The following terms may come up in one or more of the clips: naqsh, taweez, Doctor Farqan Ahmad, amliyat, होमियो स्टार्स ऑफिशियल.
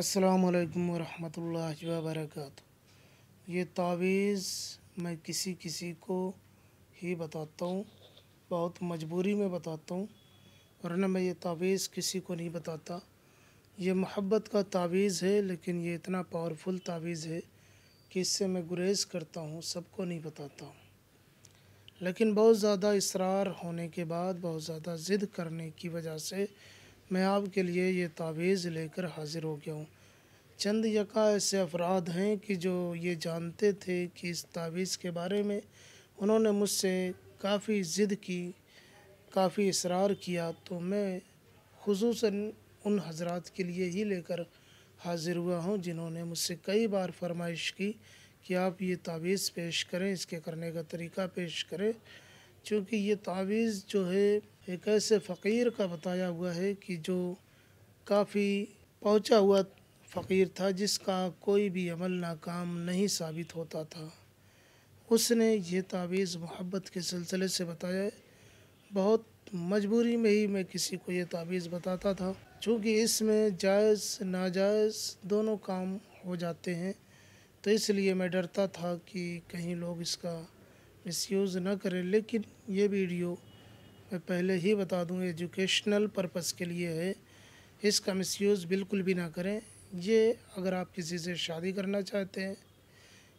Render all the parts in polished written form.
अस्सलाम वालेकुम रहमतुल्लाहि व बरकातहू। ये तावीज़ मैं किसी को ही बताता हूँ, बहुत मजबूरी में बताता हूँ, वरना मैं ये तावीज़ किसी को नहीं बताता। ये मोहब्बत का तावीज़ है, लेकिन ये इतना पावरफुल तावीज़ है कि इससे मैं गुरेज़ करता हूँ, सबको नहीं बताता हूँ। लेकिन बहुत ज़्यादा इसरार होने के बाद, बहुत ज़्यादा ज़िद करने की वजह से मैं आपके लिए ये तावीज़ लेकर हाज़िर हो गया हूँ। चंद यका ऐसे अफराद हैं कि जो ये जानते थे कि इस तावीज़ के बारे में, उन्होंने मुझसे काफ़ी ज़िद की, काफ़ी इसरार किया, तो मैं खुसूसन उन हज़रात के लिए ही लेकर हाज़िर हुआ हूँ जिन्होंने मुझसे कई बार फरमाइश की कि आप ये तावीज़ पेश करें, इसके करने का तरीक़ा पेश करें। क्योंकि ये तावीज़ जो है एक ऐसे फ़कीर का बताया हुआ है कि जो काफ़ी पहुँचा हुआ फ़कीर था, जिसका कोई भी अमल नाकाम नहीं साबित होता था। उसने ये तावीज़ मोहब्बत के सिलसिले से बताया। बहुत मजबूरी में ही मैं किसी को ये तावीज़ बताता था, चूँकि इसमें जायज़ नाजायज़ दोनों काम हो जाते हैं, तो इसलिए मैं डरता था कि कहीं लोग इसका मिसयूज़ ना करें। लेकिन ये वीडियो मैं पहले ही बता दूँ, एजुकेशनल पर्पस के लिए है, इसका मिसयूज़ बिल्कुल भी ना करें। ये अगर आप किसी से शादी करना चाहते हैं,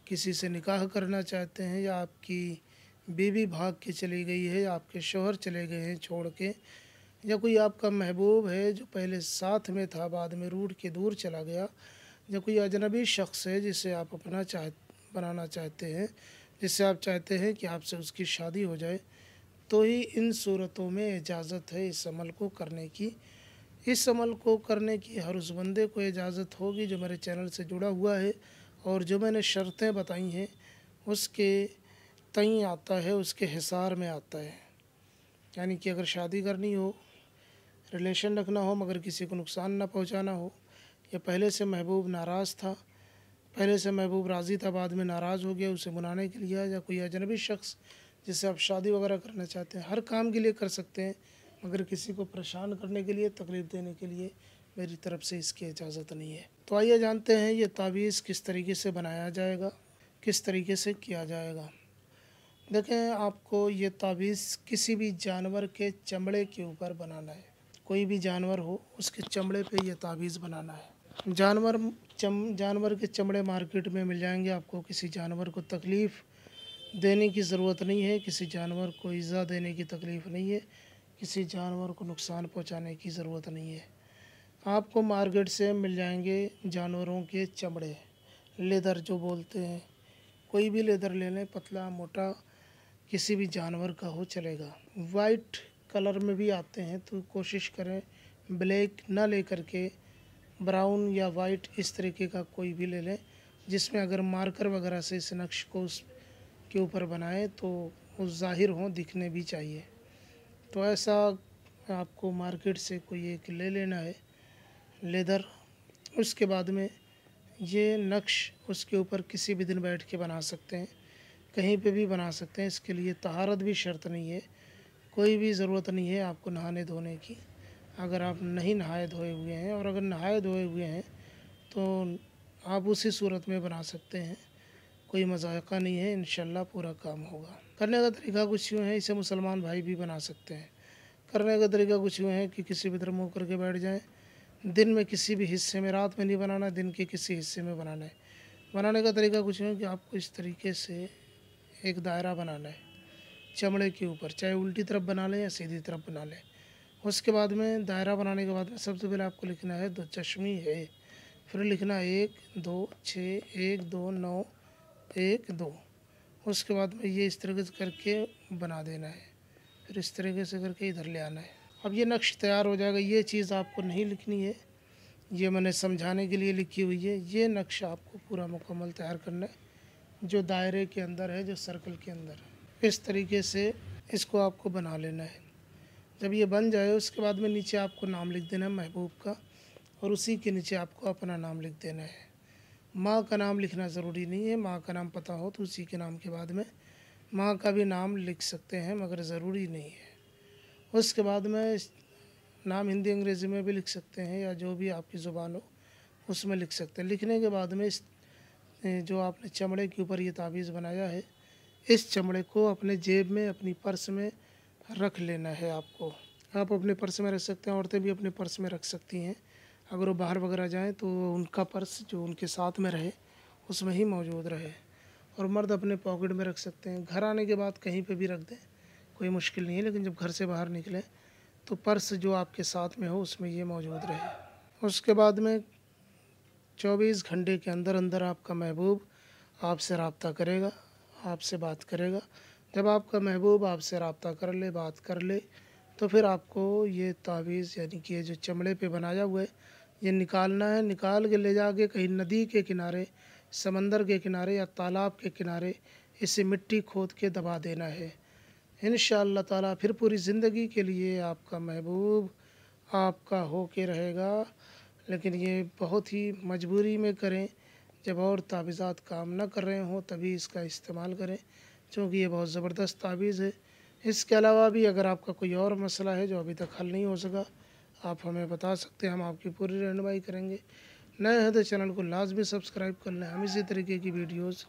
किसी से निकाह करना चाहते हैं, या आपकी बीवी भाग के चली गई है, या आपके शौहर चले गए हैं छोड़ के, या कोई आपका महबूब है जो पहले साथ में था, बाद में रूठ के दूर चला गया, या कोई अजनबी शख्स है जिसे आप अपना बनाना चाहते हैं, जिससे आप चाहते हैं कि आपसे उसकी शादी हो जाए, तो ही इन सूरतों में इजाज़त है इस अमल को करने की। इस अमल को करने की हर उस बंदे को इजाज़त होगी जो मेरे चैनल से जुड़ा हुआ है, और जो मैंने शर्तें बताई हैं उसके तय आता है, उसके हिसार में आता है। यानी कि अगर शादी करनी हो, रिलेशन रखना हो मगर किसी को नुकसान ना पहुंचाना हो, या पहले से महबूब नाराज़ था, पहले से महबूब राज़ी था, बाद में नाराज़ हो गया उसे मनाने के लिए, या कोई अजनबी शख्स जिससे आप शादी वगैरह करना चाहते हैं, हर काम के लिए कर सकते हैं, मगर किसी को परेशान करने के लिए, तकलीफ़ देने के लिए मेरी तरफ़ से इसकी इजाज़त नहीं है। तो आइए जानते हैं ये तावीज़ किस तरीके से बनाया जाएगा, किस तरीके से किया जाएगा। देखें, आपको ये तावीज़ किसी भी जानवर के चमड़े के ऊपर बनाना है। कोई भी जानवर हो, उसके चमड़े पे ये तावीज़ बनाना है। जानवर के चमड़े मार्केट में मिल जाएंगे आपको। किसी जानवर को तकलीफ़ देने की ज़रूरत नहीं है, किसी जानवर को इज़ा देने की तकलीफ़ नहीं है, किसी जानवर को नुकसान पहुंचाने की ज़रूरत नहीं है। आपको मार्केट से मिल जाएंगे जानवरों के चमड़े, लेदर जो बोलते हैं, कोई भी लेदर ले लें, पतला मोटा किसी भी जानवर का हो चलेगा। वाइट कलर में भी आते हैं, तो कोशिश करें ब्लैक ना ले करके ब्राउन या वाइट इस तरीके का कोई भी ले लें, जिसमें अगर मार्कर वगैरह से इस नक्श को उस के ऊपर बनाएं तो वो ज़ाहिर हों, दिखने भी चाहिए। तो ऐसा आपको मार्केट से कोई एक ले लेना है लेदर। उसके बाद में ये नक्श उसके ऊपर किसी भी दिन बैठ के बना सकते हैं, कहीं पे भी बना सकते हैं। इसके लिए तहारत भी शर्त नहीं है, कोई भी ज़रूरत नहीं है आपको नहाने धोने की। अगर आप नहीं नहाए धोए हुए हैं, और अगर नहाए धोए हुए हैं तो आप उसी सूरत में बना सकते हैं, कोई मज़ाक़ा नहीं है, इंशाल्लाह पूरा काम होगा। करने का तरीका कुछ यूँ है, इसे मुसलमान भाई भी बना सकते हैं। करने का तरीका कुछ यूँ है कि किसी भी तरह मुँह करके बैठ जाएँ, दिन में किसी भी हिस्से में, रात में नहीं बनाना, दिन के किसी हिस्से में बनाना है। बनाने का तरीका कुछ यूँ है कि आपको इस तरीके से एक दायरा बनाना है चमड़े के ऊपर, चाहे उल्टी तरफ बना लें या सीधी तरफ बना लें। उसके बाद में दायरा बनाने के बाद में सबसे पहले आपको लिखना है 2 चश्मी है, फिर लिखना 1 2 6 1 2 9 1 2। उसके बाद में ये इस तरीके से करके बना देना है, फिर इस तरीके से करके इधर ले आना है। अब ये नक्श तैयार हो जाएगा। ये चीज़ आपको नहीं लिखनी है, ये मैंने समझाने के लिए लिखी हुई है। ये नक्श आपको पूरा मुकम्मल तैयार करना है, जो दायरे के अंदर है, जो सर्कल के अंदर है। इस तरीके से इसको आपको बना लेना है। जब ये बन जाए, उसके बाद में नीचे आपको नाम लिख देना है महबूब का, और उसी के नीचे आपको अपना नाम लिख देना है। माँ का नाम लिखना ज़रूरी नहीं है, माँ का नाम पता हो तो उसी के नाम के बाद में माँ का भी नाम लिख सकते हैं, मगर ज़रूरी नहीं है। उसके बाद में नाम हिंदी अंग्रेज़ी में भी लिख सकते हैं, या जो भी आपकी ज़ुबान हो उसमें लिख सकते हैं। लिखने के बाद में इस जो आपने चमड़े के ऊपर ये तावीज़ बनाया है, इस चमड़े को अपने जेब में, अपनी पर्स में रख लेना है आपको। आप अपने पर्स में रख सकते हैं, औरतें भी अपने पर्स में रख सकती हैं। अगर वो बाहर वगैरह जाएं तो उनका पर्स जो उनके साथ में रहे उसमें ही मौजूद रहे, और मर्द अपने पॉकेट में रख सकते हैं। घर आने के बाद कहीं पे भी रख दें, कोई मुश्किल नहीं है, लेकिन जब घर से बाहर निकलें तो पर्स जो आपके साथ में हो उसमें ये मौजूद रहे। उसके बाद में 24 घंटे के अंदर अंदर आपका महबूब आपसे रब्ता करेगा, आपसे बात करेगा। जब आपका महबूब आपसे रब्ता कर ले, बात कर ले, तो फिर आपको ये तावीज़ यानी कि ये जो चमड़े पे बनाया हुआ है ये निकालना है। निकाल के ले जाके कहीं नदी के किनारे, समंदर के किनारे या तालाब के किनारे इसे मिट्टी खोद के दबा देना है। इंशाअल्लाह ताला फिर पूरी ज़िंदगी के लिए आपका महबूब आपका हो के रहेगा। लेकिन ये बहुत ही मजबूरी में करें, जब और तावीज़ात काम ना कर रहे हों तभी इसका इस्तेमाल करें, क्योंकि ये बहुत ज़बरदस्त तावीज़ है। इसके अलावा भी अगर आपका कोई और मसला है जो अभी तक हल नहीं हो सका, आप हमें बता सकते हैं, हम आपकी पूरी रहनुमाई करेंगे। नए हैं तो चैनल को लाजमी सब्सक्राइब कर लें, हम इसी तरीके की वीडियोज़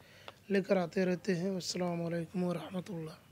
लेकर आते रहते हैं। अस्सलाम वालेकुम व रहमतुल्लाह।